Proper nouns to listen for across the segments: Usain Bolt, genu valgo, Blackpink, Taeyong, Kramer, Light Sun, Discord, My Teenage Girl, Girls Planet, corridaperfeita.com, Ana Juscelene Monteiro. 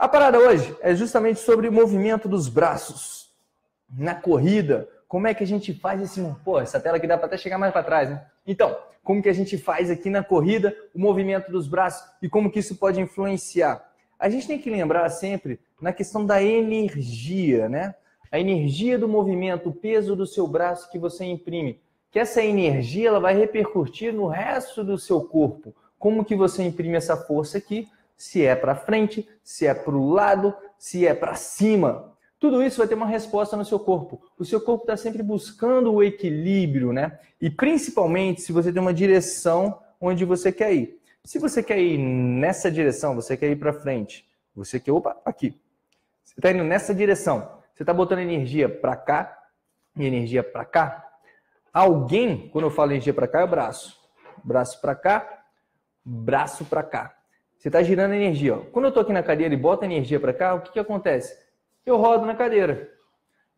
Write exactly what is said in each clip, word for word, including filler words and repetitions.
A parada hoje é justamente sobre o movimento dos braços na corrida. Como é que a gente faz esse... Pô, essa tela aqui dá para até chegar mais para trás, né? Então, como que a gente faz aqui na corrida o movimento dos braços e como que isso pode influenciar? A gente tem que lembrar sempre na questão da energia, né? A energia do movimento, o peso do seu braço que você imprime. Que essa energia ela vai repercutir no resto do seu corpo. Como que você imprime essa força aqui? Se é para frente, se é para o lado, se é para cima. Tudo isso vai ter uma resposta no seu corpo. O seu corpo está sempre buscando o equilíbrio, né? E principalmente se você tem uma direção onde você quer ir. Se você quer ir nessa direção, você quer ir para frente. Você quer, opa, aqui. Você está indo nessa direção. Você está botando energia para cá e energia para cá. Alguém, quando eu falo energia para cá, é o braço. Braço para cá, braço para cá. Você está girando energia. Ó. Quando eu estou aqui na cadeira e boto energia para cá, o que, que acontece? Eu rodo na cadeira.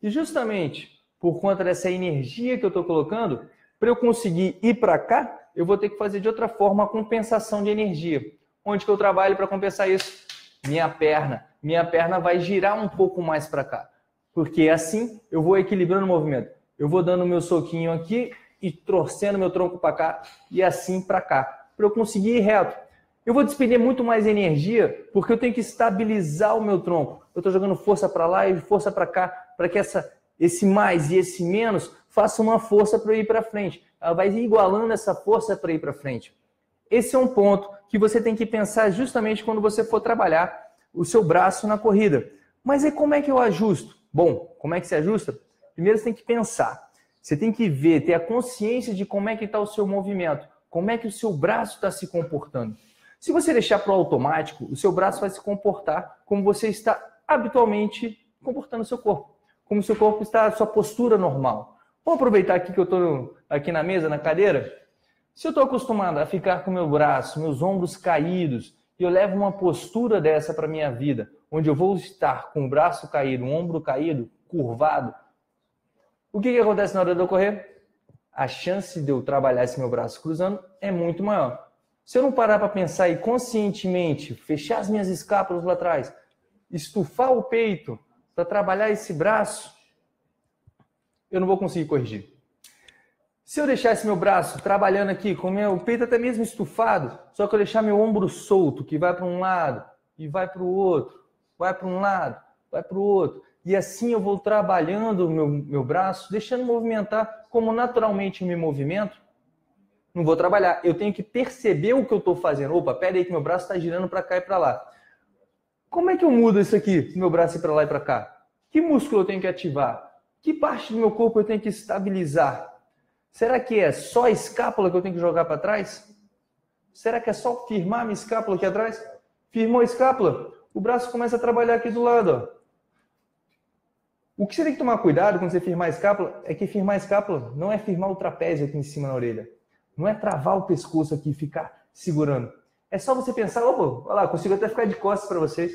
E justamente por conta dessa energia que eu estou colocando, para eu conseguir ir para cá, eu vou ter que fazer de outra forma a compensação de energia. Onde que eu trabalho para compensar isso? Minha perna. Minha perna vai girar um pouco mais para cá. Porque assim eu vou equilibrando o movimento. Eu vou dando o meu soquinho aqui e torcendo meu tronco para cá e assim para cá. Para eu conseguir ir reto. Eu vou despender muito mais energia porque eu tenho que estabilizar o meu tronco. Eu estou jogando força para lá e força para cá para que essa, esse mais e esse menos faça uma força para eu ir para frente. Ela vai igualando essa força para ir para frente. Esse é um ponto que você tem que pensar justamente quando você for trabalhar o seu braço na corrida. Mas aí como é que eu ajusto? Bom, como é que se ajusta? Primeiro você tem que pensar. Você tem que ver, ter a consciência de como é que está o seu movimento. Como é que o seu braço está se comportando. Se você deixar para o automático, o seu braço vai se comportar como você está habitualmente comportando o seu corpo. Como o seu corpo está, a sua postura normal. Vamos aproveitar aqui que eu estou aqui na mesa, na cadeira. Se eu estou acostumado a ficar com meu braço, meus ombros caídos, e eu levo uma postura dessa para a minha vida, onde eu vou estar com o braço caído, o ombro caído, curvado, o que, que acontece na hora de eu correr? A chance de eu trabalhar esse meu braço cruzando é muito maior. Se eu não parar para pensar e conscientemente fechar as minhas escápulas lá atrás, estufar o peito para trabalhar esse braço, eu não vou conseguir corrigir. Se eu deixar esse meu braço trabalhando aqui, com o peito até mesmo estufado, só que eu deixar meu ombro solto, que vai para um lado e vai para o outro, vai para um lado, vai para o outro, e assim eu vou trabalhando o meu, meu braço, deixando movimentar como naturalmente eu me movimento, não vou trabalhar. Eu tenho que perceber o que eu estou fazendo. Opa, pera aí que meu braço está girando para cá e para lá. Como é que eu mudo isso aqui, se meu braço ir para lá e para cá? Que músculo eu tenho que ativar? Que parte do meu corpo eu tenho que estabilizar? Será que é só a escápula que eu tenho que jogar para trás? Será que é só firmar minha escápula aqui atrás? Firmou a escápula? O braço começa a trabalhar aqui do lado. Ó. O que você tem que tomar cuidado quando você firmar a escápula é que firmar a escápula não é firmar o trapézio aqui em cima na orelha. Não é travar o pescoço aqui e ficar segurando. É só você pensar, opa, olha lá, consigo até ficar de costas para vocês.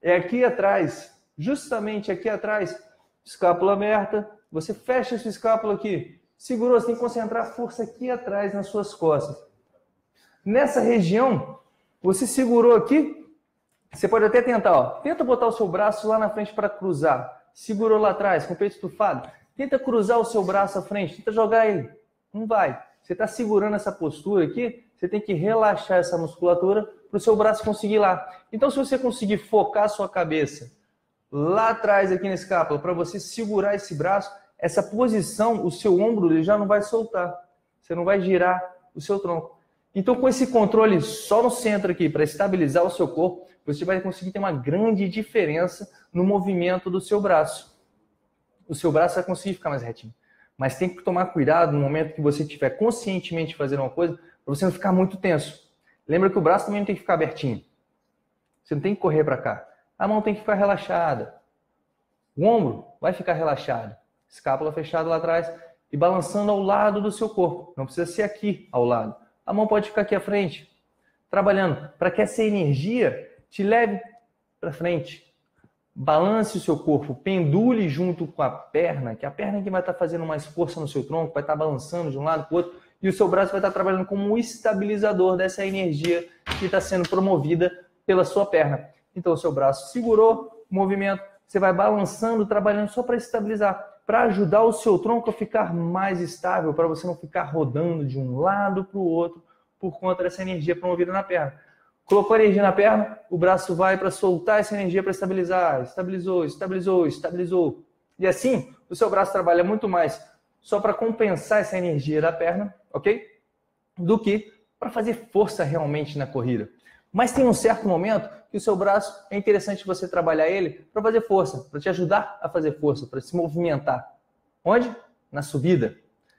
É aqui atrás, justamente aqui atrás, escápula aberta, você fecha essa escápula aqui. Segurou, você tem que concentrar a força aqui atrás nas suas costas. Nessa região, você segurou aqui, você pode até tentar, ó, tenta botar o seu braço lá na frente para cruzar. Segurou lá atrás, com o peito estufado. Tenta cruzar o seu braço à frente, tenta jogar ele. Não vai. Você está segurando essa postura aqui, você tem que relaxar essa musculatura para o seu braço conseguir ir lá. Então, se você conseguir focar a sua cabeça lá atrás, aqui na escápula, para você segurar esse braço, essa posição, o seu ombro ele já não vai soltar. Você não vai girar o seu tronco. Então, com esse controle só no centro aqui, para estabilizar o seu corpo, você vai conseguir ter uma grande diferença no movimento do seu braço. O seu braço vai conseguir ficar mais retinho. Mas tem que tomar cuidado no momento que você estiver conscientemente fazendo uma coisa, para você não ficar muito tenso. Lembra que o braço também não tem que ficar abertinho. Você não tem que correr para cá. A mão tem que ficar relaxada. O ombro vai ficar relaxado. Escápula fechada lá atrás e balançando ao lado do seu corpo. Não precisa ser aqui ao lado. A mão pode ficar aqui à frente, trabalhando para que essa energia te leve para frente. Balance o seu corpo, pendule junto com a perna, que a perna que vai estar fazendo mais força no seu tronco, vai estar balançando de um lado para o outro, e o seu braço vai estar trabalhando como um estabilizador dessa energia que está sendo promovida pela sua perna. Então, o seu braço segurou o movimento, você vai balançando, trabalhando só para estabilizar, para ajudar o seu tronco a ficar mais estável, para você não ficar rodando de um lado para o outro por conta dessa energia promovida na perna. Colocou a energia na perna, o braço vai para soltar essa energia para estabilizar. Estabilizou, estabilizou, estabilizou. E assim, o seu braço trabalha muito mais só para compensar essa energia da perna, ok? Do que para fazer força realmente na corrida. Mas tem um certo momento que o seu braço, é interessante você trabalhar ele para fazer força, para te ajudar a fazer força, para se movimentar. Onde? Na subida.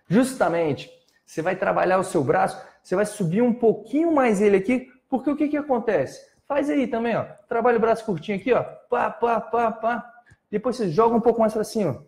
Justamente, você vai trabalhar o seu braço, você vai subir um pouquinho mais ele aqui, porque o que que acontece? Faz aí também, ó. Trabalha o braço curtinho aqui, ó. Pá, pá, pá, pá. Depois você joga um pouco mais para cima.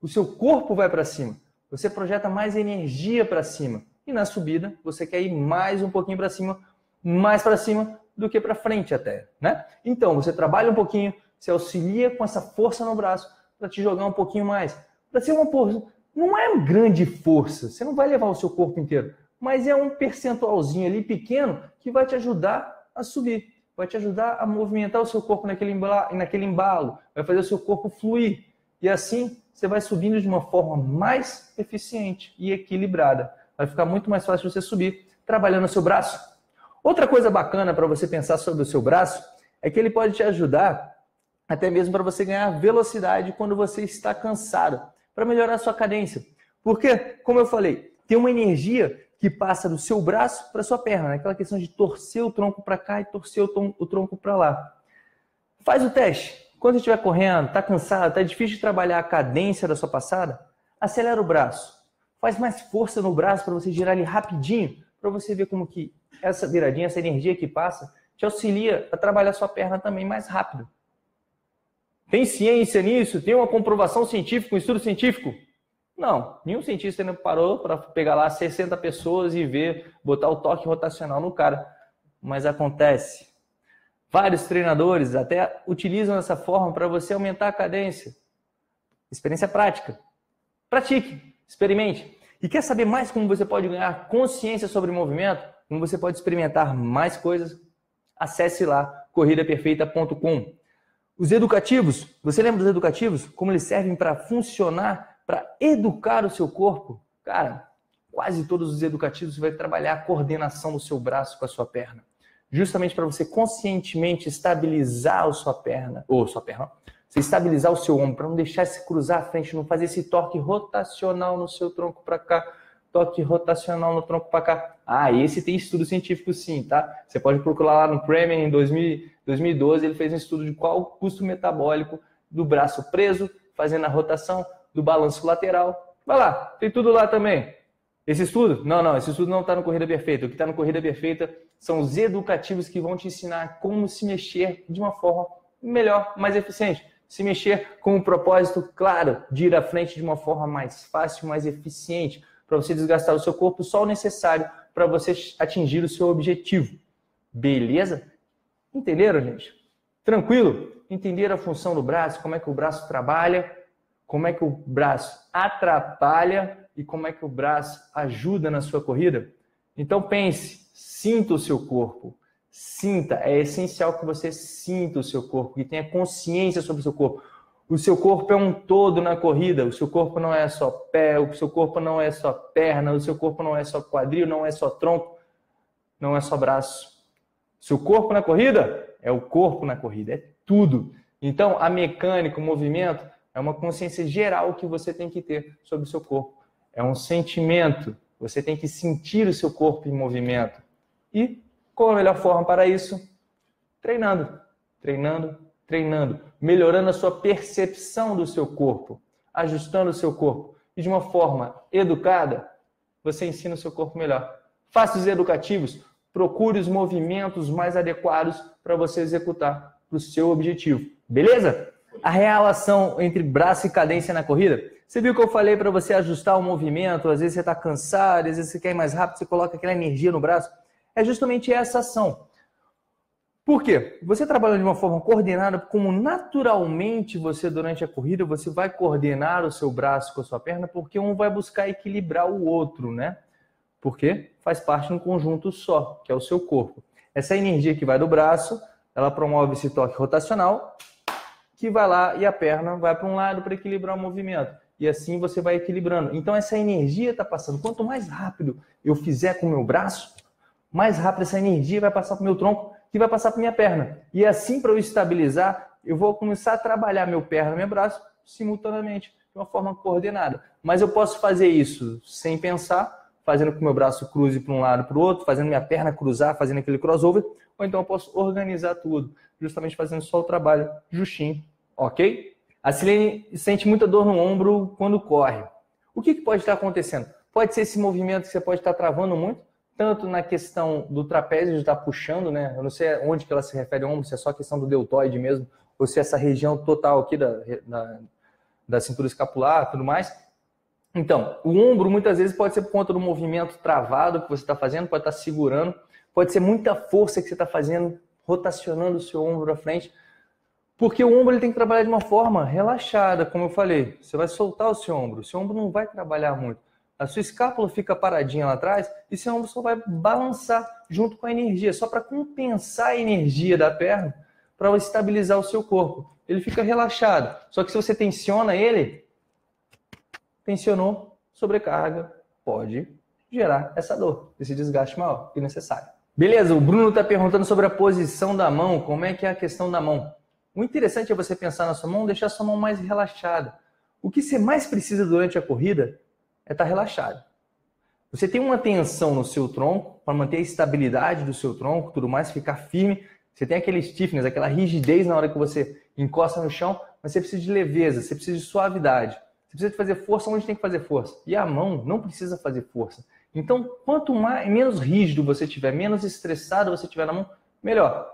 O seu corpo vai para cima. Você projeta mais energia para cima. E na subida, você quer ir mais um pouquinho para cima, mais para cima do que para frente até, né? Então, você trabalha um pouquinho, se auxilia com essa força no braço para te jogar um pouquinho mais. Para ser uma força, não é uma grande força, você não vai levar o seu corpo inteiro, mas é um percentualzinho ali pequeno que vai te ajudar a subir, vai te ajudar a movimentar o seu corpo naquele embalo, naquele embalo, vai fazer o seu corpo fluir. E assim, você vai subindo de uma forma mais eficiente e equilibrada. Vai ficar muito mais fácil você subir trabalhando o seu braço. Outra coisa bacana para você pensar sobre o seu braço é que ele pode te ajudar até mesmo para você ganhar velocidade quando você está cansado, para melhorar a sua cadência. Porque, como eu falei, tem uma energia que passa do seu braço para sua perna, né? Aquela questão de torcer o tronco para cá e torcer o tronco para lá. Faz o teste. Quando você estiver correndo, está cansado, está difícil de trabalhar a cadência da sua passada, acelera o braço. Faz mais força no braço para você girar ele rapidinho, para você ver como que essa viradinha, essa energia que passa, te auxilia a trabalhar sua perna também mais rápido. Tem ciência nisso? Tem uma comprovação científica, um estudo científico? Não, nenhum cientista ainda parou para pegar lá sessenta pessoas e ver, botar o toque rotacional no cara. Mas acontece. Vários treinadores até utilizam essa forma para você aumentar a cadência. Experiência prática. Pratique. Experimente. E quer saber mais como você pode ganhar consciência sobre o movimento? Como você pode experimentar mais coisas? Acesse lá, corrida perfeita ponto com. Os educativos, você lembra dos educativos? Como eles servem para funcionar, para educar o seu corpo? Cara, quase todos os educativos você vai trabalhar a coordenação do seu braço com a sua perna. Justamente para você conscientemente estabilizar a sua perna, ou sua perna, você estabilizar o seu ombro, para não deixar se cruzar à frente, não fazer esse toque rotacional no seu tronco para cá, toque rotacional no tronco para cá. Ah, esse tem estudo científico sim, tá? Você pode procurar lá no Kramer, em dois mil, dois mil e doze, ele fez um estudo de qual o custo metabólico do braço preso, fazendo a rotação do balanço lateral. Vai lá, tem tudo lá também. Esse estudo? Não, não, esse estudo não está no Corrida Perfeita. O que está no Corrida Perfeita são os educativos que vão te ensinar como se mexer de uma forma melhor, mais eficiente. Se mexer com um propósito claro de ir à frente de uma forma mais fácil, mais eficiente, para você desgastar o seu corpo só o necessário para você atingir o seu objetivo. Beleza? Entenderam, gente? Tranquilo? Entenderam a função do braço, como é que o braço trabalha, como é que o braço atrapalha e como é que o braço ajuda na sua corrida? Então pense, sinta o seu corpo. Sinta, é essencial que você sinta o seu corpo, que tenha consciência sobre o seu corpo. O seu corpo é um todo na corrida, o seu corpo não é só pé, o seu corpo não é só perna, o seu corpo não é só quadril, não é só tronco, não é só braço. O seu corpo na corrida é o corpo na corrida, é tudo. Então, a mecânica, o movimento, é uma consciência geral que você tem que ter sobre o seu corpo. É um sentimento, você tem que sentir o seu corpo em movimento. E qual a melhor forma para isso? Treinando, treinando, treinando. Melhorando a sua percepção do seu corpo, ajustando o seu corpo. E de uma forma educada, você ensina o seu corpo melhor. Faça os educativos, procure os movimentos mais adequados para você executar para o seu objetivo. Beleza? A relação entre braço e cadência na corrida. Você viu que eu falei para você ajustar o movimento, às vezes você está cansado, às vezes você quer ir mais rápido, você coloca aquela energia no braço. É justamente essa ação. Por quê? Você trabalha de uma forma coordenada, como naturalmente você, durante a corrida, você vai coordenar o seu braço com a sua perna, porque um vai buscar equilibrar o outro, né? Porque faz parte de um conjunto só, que é o seu corpo. Essa energia que vai do braço, Ela promove esse torque rotacional, que vai lá e a perna vai para um lado para equilibrar o movimento. E assim você vai equilibrando. Então essa energia está passando. Quanto mais rápido eu fizer com o meu braço, mais rápido essa energia vai passar para o meu tronco, que vai passar para minha perna. E assim, para eu estabilizar, eu vou começar a trabalhar meu perna e meu braço simultaneamente, de uma forma coordenada. Mas eu posso fazer isso sem pensar, fazendo com que meu braço cruze para um lado para o outro, fazendo minha perna cruzar, fazendo aquele crossover, ou então eu posso organizar tudo, justamente fazendo só o trabalho justinho, ok? A Silene sente muita dor no ombro quando corre. O que, que pode estar acontecendo? Pode ser esse movimento que você pode estar travando muito, tanto na questão do trapézio de estar puxando, né? Eu não sei onde que ela se refere ao ombro, se é só a questão do deltoide mesmo, ou se é essa região total aqui da, da, da cintura escapular e tudo mais. Então, o ombro muitas vezes pode ser por conta do movimento travado que você está fazendo, pode estar segurando, pode ser muita força que você está fazendo, rotacionando o seu ombro para frente, porque o ombro ele tem que trabalhar de uma forma relaxada, como eu falei. Você vai soltar o seu ombro, o seu ombro não vai trabalhar muito. A sua escápula fica paradinha lá atrás e seu ombro só vai balançar junto com a energia, só para compensar a energia da perna, para estabilizar o seu corpo. Ele fica relaxado. Só que se você tensiona ele, tensionou, sobrecarga, pode gerar essa dor, esse desgaste maior e necessário. Beleza, o Bruno está perguntando sobre a posição da mão, como é que é a questão da mão. O interessante é você pensar na sua mão, deixar a sua mão mais relaxada. O que você mais precisa durante a corrida é estar relaxado. Você tem uma tensão no seu tronco, para manter a estabilidade do seu tronco, tudo mais, ficar firme. Você tem aquele stiffness, aquela rigidez na hora que você encosta no chão, mas você precisa de leveza, você precisa de suavidade. Você precisa de fazer força onde tem que fazer força. E a mão não precisa fazer força. Então, quanto mais, menos rígido você tiver, menos estressado você tiver na mão, melhor.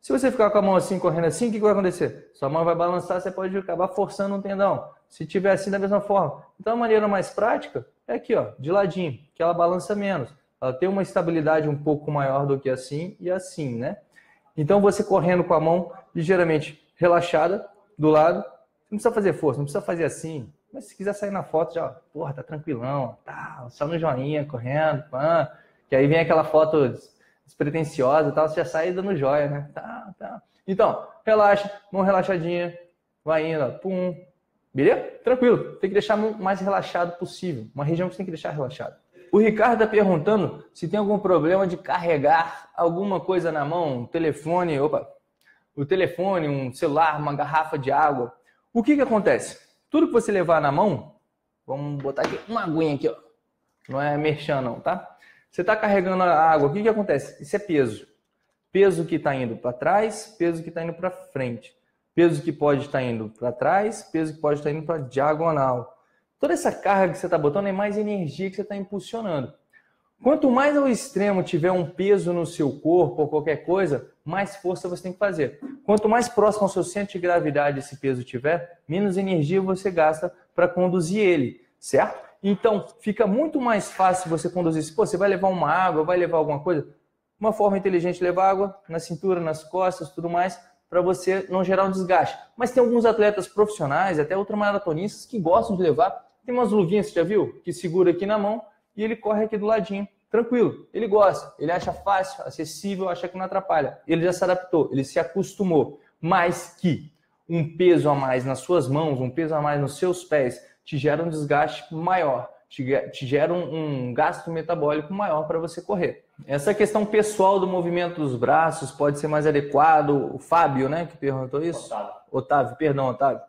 Se você ficar com a mão assim, correndo assim, o que vai acontecer? Sua mão vai balançar, você pode acabar forçando um tendão. Se tiver assim, da mesma forma. Então, a maneira mais prática é aqui, ó, de ladinho, que ela balança menos. Ela tem uma estabilidade um pouco maior do que assim e assim, né? Então, você correndo com a mão ligeiramente relaxada, do lado, não precisa fazer força, não precisa fazer assim. Mas se quiser sair na foto, já, ó, porra, tá tranquilão, tá, só no joinha, correndo, pã. Que aí vem aquela foto despretensiosa e tal, você já sai dando joia, né? Tá, tá. Então, relaxa, mão relaxadinha, vai indo, ó, pum. Beleza? Tranquilo. Tem que deixar a mão mais relaxado possível. Uma região que você tem que deixar relaxado. O Ricardo tá perguntando se tem algum problema de carregar alguma coisa na mão, um telefone, opa, o telefone, um celular, uma garrafa de água. O que que acontece? Tudo que você levar na mão, vamos botar aqui uma aguinha aqui, ó. Não é merchan não, tá? Você está carregando a água, o que que acontece? Isso é peso. Peso que está indo para trás, peso que está indo para frente. Peso que pode estar indo para trás, peso que pode estar indo para diagonal. Toda essa carga que você está botando é mais energia que você está impulsionando. Quanto mais ao extremo tiver um peso no seu corpo ou qualquer coisa, mais força você tem que fazer. Quanto mais próximo ao seu centro de gravidade esse peso tiver, menos energia você gasta para conduzir ele, certo? Então, fica muito mais fácil você conduzir isso. Pô, você vai levar uma água, vai levar alguma coisa? Uma forma inteligente de levar água na cintura, nas costas, tudo mais, para você não gerar um desgaste. Mas tem alguns atletas profissionais, até ultramaratonistas, que gostam de levar. Tem umas luvinhas, você já viu? Que segura aqui na mão e ele corre aqui do ladinho. Tranquilo, ele gosta, ele acha fácil, acessível, acha que não atrapalha. Ele já se adaptou, ele se acostumou. Mas que um peso a mais nas suas mãos, um peso a mais nos seus pés, te gera um desgaste maior, te gera um, um gasto metabólico maior para você correr. Essa questão pessoal do movimento dos braços pode ser mais adequado. O Fábio, né, que perguntou isso? Otávio. Otávio, perdão, Otávio.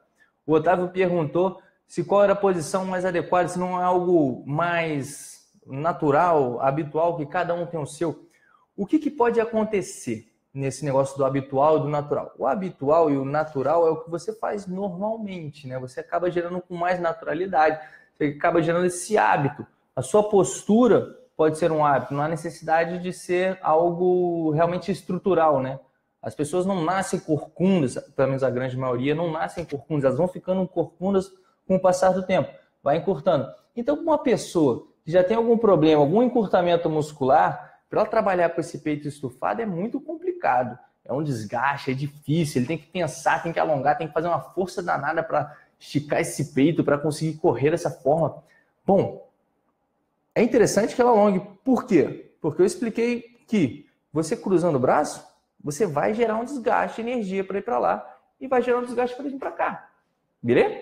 O Otávio perguntou se qual era a posição mais adequada, se não é algo mais natural, habitual, que cada um tem o seu. O que que pode acontecer nesse negócio do habitual e do natural? O habitual e o natural é o que você faz normalmente, né? Você acaba gerando com mais naturalidade, você acaba gerando esse hábito. A sua postura pode ser um hábito, não há necessidade de ser algo realmente estrutural, né? As pessoas não nascem corcundas, pelo menos a grande maioria, não nascem corcundas, elas vão ficando corcundas com o passar do tempo, vai encurtando. Então, uma pessoa que já tem algum problema, algum encurtamento muscular, para ela trabalhar com esse peito estufado é muito complicado. É um desgaste, é difícil, ele tem que pensar, tem que alongar, tem que fazer uma força danada para esticar esse peito, para conseguir correr dessa forma. Bom, é interessante que ela alongue. Por quê? Porque eu expliquei que você cruzando o braço, você vai gerar um desgaste de energia para ir para lá e vai gerar um desgaste para vir para cá. Beleza?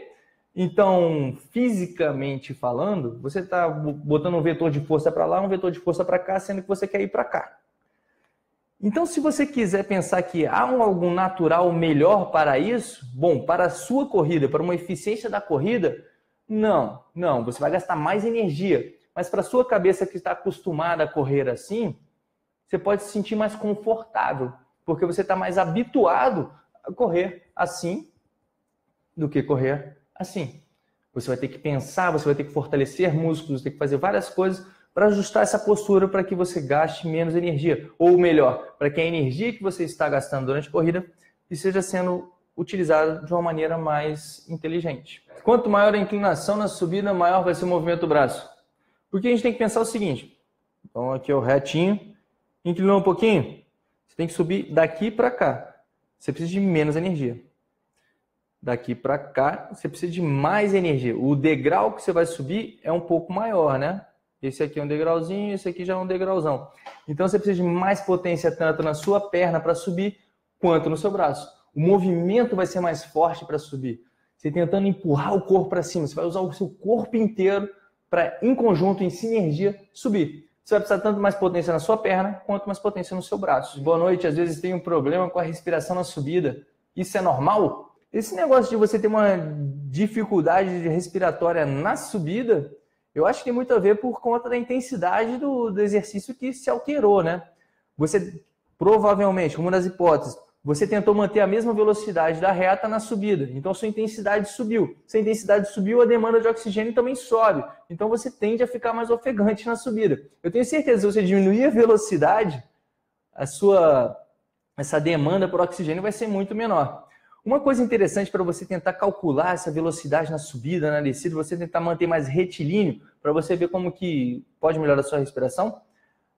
Então, fisicamente falando, você está botando um vetor de força para lá, um vetor de força para cá, sendo que você quer ir para cá. Então, se você quiser pensar que há um, algum natural melhor para isso, bom, para a sua corrida, para uma eficiência da corrida, não, não, você vai gastar mais energia. Mas para a sua cabeça que está acostumada a correr assim, você pode se sentir mais confortável, porque você está mais habituado a correr assim do que correr assim. Você vai ter que pensar, você vai ter que fortalecer músculos, tem que fazer várias coisas para ajustar essa postura para que você gaste menos energia. Ou melhor, para que a energia que você está gastando durante a corrida esteja sendo utilizada de uma maneira mais inteligente. Quanto maior a inclinação na subida, maior vai ser o movimento do braço. Porque a gente tem que pensar o seguinte. Então aqui é o retinho. Inclinou um pouquinho, você tem que subir daqui para cá. Você precisa de menos energia. Daqui para cá, você precisa de mais energia. O degrau que você vai subir é um pouco maior, né? Esse aqui é um degrauzinho, esse aqui já é um degrauzão. Então você precisa de mais potência tanto na sua perna para subir, quanto no seu braço. O movimento vai ser mais forte para subir. Você tentando empurrar o corpo para cima, você vai usar o seu corpo inteiro para, em conjunto, em sinergia, subir. Você vai precisar tanto mais potência na sua perna, quanto mais potência no seu braço. Boa noite, às vezes tem um problema com a respiração na subida. Isso é normal? Esse negócio de você ter uma dificuldade respiratória na subida, eu acho que tem muito a ver por conta da intensidade do, do exercício que se alterou, né? Você, provavelmente, como nas hipóteses, você tentou manter a mesma velocidade da reta na subida. Então, a sua intensidade subiu. Se a intensidade subiu, a demanda de oxigênio também sobe. Então, você tende a ficar mais ofegante na subida. Eu tenho certeza que se você diminuir a velocidade, a sua, essa demanda por oxigênio vai ser muito menor. Uma coisa interessante para você tentar calcular essa velocidade na subida, na descida, você tentar manter mais retilíneo, para você ver como que pode melhorar a sua respiração,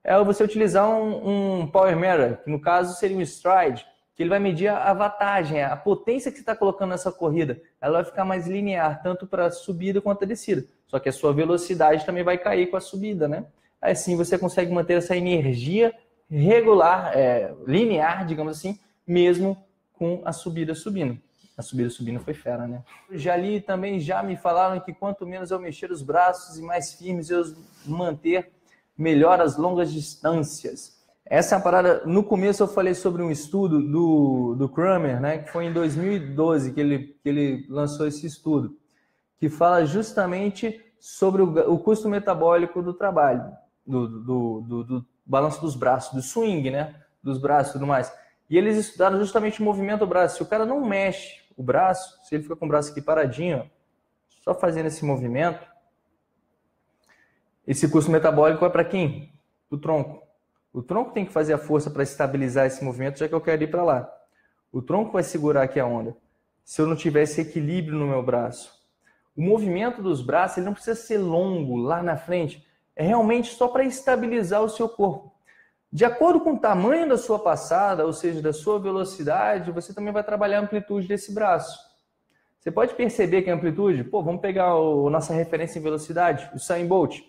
é você utilizar um, um power meter, que no caso seria um stride, que ele vai medir a wattagem, a potência que você está colocando nessa corrida. Ela vai ficar mais linear, tanto para a subida quanto a descida. Só que a sua velocidade também vai cair com a subida, né? Assim você consegue manter essa energia regular, é, linear, digamos assim, mesmo com a subida subindo. A subida subindo foi fera, né? Já li também, já me falaram que quanto menos eu mexer os braços e mais firmes eu os manter, melhor as longas distâncias. Essa é a parada, no começo eu falei sobre um estudo do, do Kramer, né, que foi em dois mil e doze que ele, que ele lançou esse estudo, que fala justamente sobre o, o custo metabólico do trabalho, do, do, do, do balanço dos braços, do swing, né, dos braços e tudo mais. E eles estudaram justamente o movimento do braço. Se o cara não mexe o braço, se ele fica com o braço aqui paradinho, ó, só fazendo esse movimento, esse custo metabólico é para quem? Para o tronco. O tronco tem que fazer a força para estabilizar esse movimento, já que eu quero ir para lá. O tronco vai segurar aqui a onda. Se eu não tiver esse equilíbrio no meu braço. O movimento dos braços, ele não precisa ser longo lá na frente. É realmente só para estabilizar o seu corpo. De acordo com o tamanho da sua passada, ou seja, da sua velocidade, você também vai trabalhar a amplitude desse braço. Você pode perceber que a amplitude, pô, vamos pegar a nossa referência em velocidade, o Usain Bolt.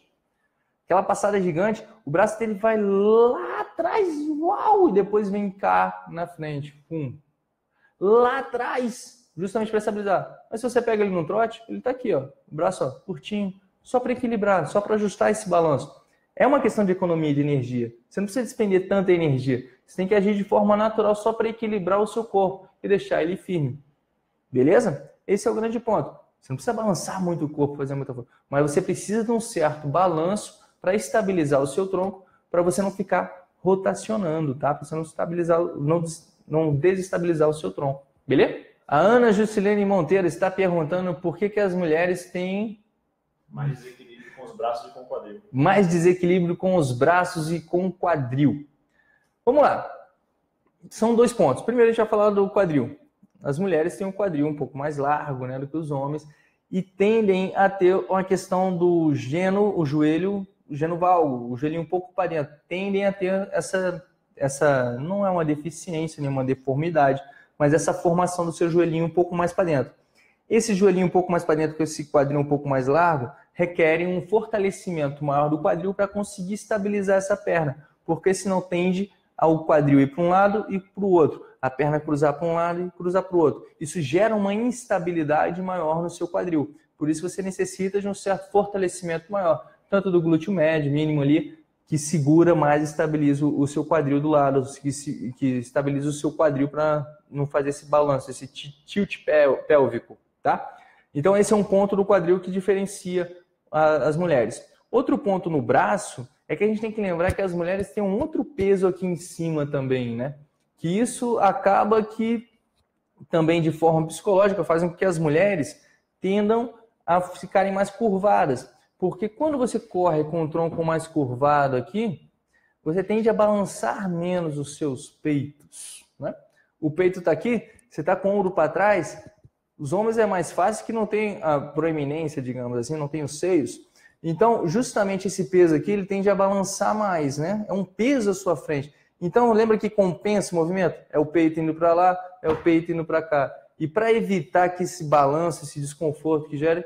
Aquela passada gigante, o braço dele vai lá atrás, uau, e depois vem cá na frente, pum. Lá atrás, justamente para estabilizar. Mas se você pega ele no trote, ele está aqui, ó, o braço ó, curtinho, só para equilibrar, só para ajustar esse balanço. É uma questão de economia de energia. Você não precisa despender tanta energia. Você tem que agir de forma natural só para equilibrar o seu corpo e deixar ele firme. Beleza? Esse é o grande ponto. Você não precisa balançar muito o corpo, fazer muita força. Mas você precisa de um certo balanço para estabilizar o seu tronco, para você não ficar rotacionando, tá? Para você não, estabilizar, não, não desestabilizar o seu tronco, beleza? A Ana Juscelene Monteiro está perguntando por que, que as mulheres têm mais desequilíbrio com os braços e com o quadril. Mais desequilíbrio com os braços e com o quadril. Vamos lá. São dois pontos. Primeiro, a gente vai falar do quadril. As mulheres têm um quadril um pouco mais largo, né, do que os homens e tendem a ter uma questão do genu, o joelho, o genu valgo, o joelhinho um pouco para dentro, tendem a ter essa, essa, não é uma deficiência, nenhuma deformidade, mas essa formação do seu joelhinho um pouco mais para dentro. Esse joelhinho um pouco mais para dentro, com esse quadril um pouco mais largo, requerem um fortalecimento maior do quadril para conseguir estabilizar essa perna, porque senão tende o quadril ir para um lado e para o outro, a perna cruzar para um lado e cruzar para o outro. Isso gera uma instabilidade maior no seu quadril. Por isso você necessita de um certo fortalecimento maior, tanto do glúteo médio, mínimo ali, que segura mais e estabiliza o seu quadril do lado, que, se, que estabiliza o seu quadril para não fazer esse balanço, esse tilt pélvico, tá? Então esse é um ponto do quadril que diferencia a, as mulheres. Outro ponto no braço é que a gente tem que lembrar que as mulheres têm um outro peso aqui em cima também, né? Que isso acaba que, também de forma psicológica, fazem com que as mulheres tendam a ficarem mais curvadas. Porque quando você corre com o tronco mais curvado aqui, você tende a balançar menos os seus peitos, né? O peito está aqui, você está com o ombro para trás. Os homens é mais fácil que não tem a proeminência, digamos assim, não tem os seios. Então, justamente esse peso aqui, ele tende a balançar mais, né? É um peso à sua frente. Então, lembra que compensa o movimento? É o peito indo para lá, é o peito indo para cá. E para evitar que esse balanço, esse desconforto que gere,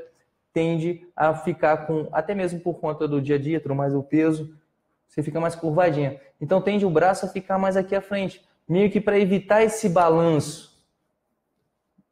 tende a ficar com, até mesmo por conta do dia a dia, mais o peso, você fica mais curvadinha. Então tende o braço a ficar mais aqui à frente, meio que para evitar esse balanço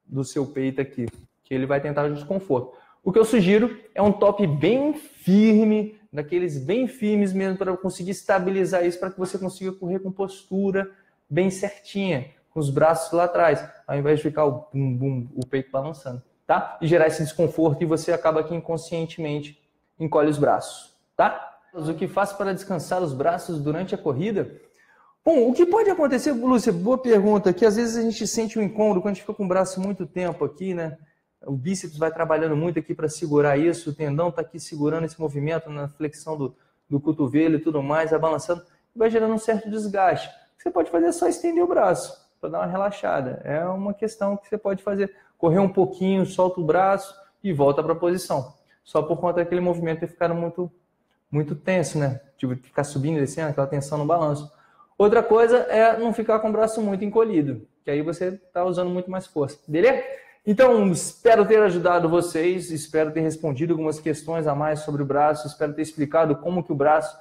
do seu peito aqui, que ele vai tentar o desconforto. O que eu sugiro é um top bem firme, daqueles bem firmes mesmo, para conseguir estabilizar isso, para que você consiga correr com postura bem certinha, com os braços lá atrás, ao invés de ficar o, bum, bum, o peito balançando. Tá? E gerar esse desconforto e você acaba que inconscientemente encolhe os braços, tá? O que faço para descansar os braços durante a corrida? Bom, o que pode acontecer, Lúcia, boa pergunta, que às vezes a gente sente um incômodo quando a gente fica com o braço muito tempo aqui, né? O bíceps vai trabalhando muito aqui para segurar isso, o tendão está aqui segurando esse movimento na flexão do, do cotovelo e tudo mais, vai balançando, vai gerando um certo desgaste. O que você pode fazer é só estender o braço, para dar uma relaxada. É uma questão que você pode fazer. Correr um pouquinho, solta o braço e volta para a posição. Só por conta daquele movimento ter ficado muito, muito tenso, né? Tipo, ficar subindo e descendo, aquela tensão no balanço. Outra coisa é não ficar com o braço muito encolhido, que aí você está usando muito mais força. Beleza? Então, espero ter ajudado vocês, espero ter respondido algumas questões a mais sobre o braço, espero ter explicado como que o braço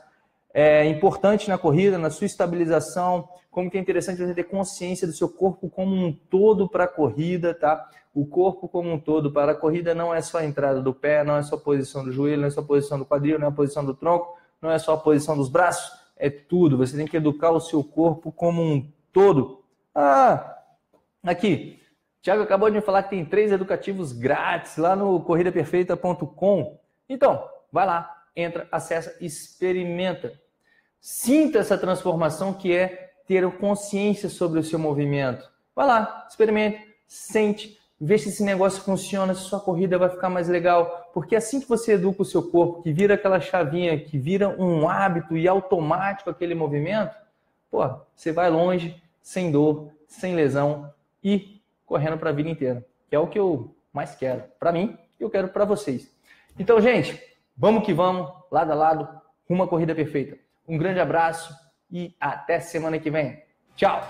é importante na corrida, na sua estabilização, como que é interessante você ter consciência do seu corpo como um todo para a corrida, tá? O corpo como um todo para a corrida não é só a entrada do pé, não é só a posição do joelho, não é só a posição do quadril, não é a posição do tronco, não é só a posição dos braços, é tudo. Você tem que educar o seu corpo como um todo. Ah, aqui, Thiago acabou de me falar que tem três educativos grátis lá no corrida perfeita ponto com. Então, vai lá. Entra, acessa, experimenta. Sinta essa transformação que é ter consciência sobre o seu movimento. Vai lá, experimente, sente, vê se esse negócio funciona, se sua corrida vai ficar mais legal. Porque assim que você educa o seu corpo, que vira aquela chavinha, que vira um hábito e automático aquele movimento, pô, você vai longe, sem dor, sem lesão e correndo para a vida inteira. Que é o que eu mais quero. Para mim, eu quero para vocês. Então, gente, vamos que vamos, lado a lado, rumo à corrida perfeita. Um grande abraço e até semana que vem. Tchau!